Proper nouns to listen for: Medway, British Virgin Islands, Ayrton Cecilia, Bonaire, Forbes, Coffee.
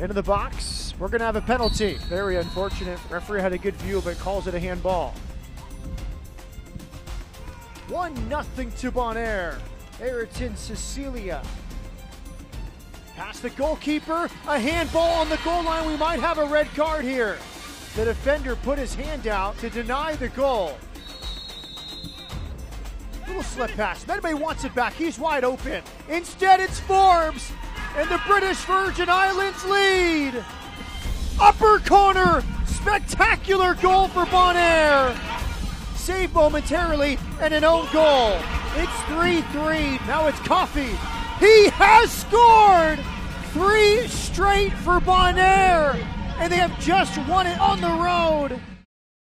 into the box. We're going to have a penalty. Very unfortunate. Referee had a good view, but calls it a handball. 1-0 to Bonaire. Ayrton Cecilia. Past the goalkeeper. A handball on the goal line. We might have a red card here. The defender put his hand out to deny the goal. Little slip pass. Medway wants it back. He's wide open. Instead, it's Forbes. And the British Virgin Islands lead. Upper corner. Spectacular goal for Bonaire. Saved momentarily and an own goal. It's 3-3. Now it's Coffee. He has scored 3 straight for Bonaire, and they have just won it on the road.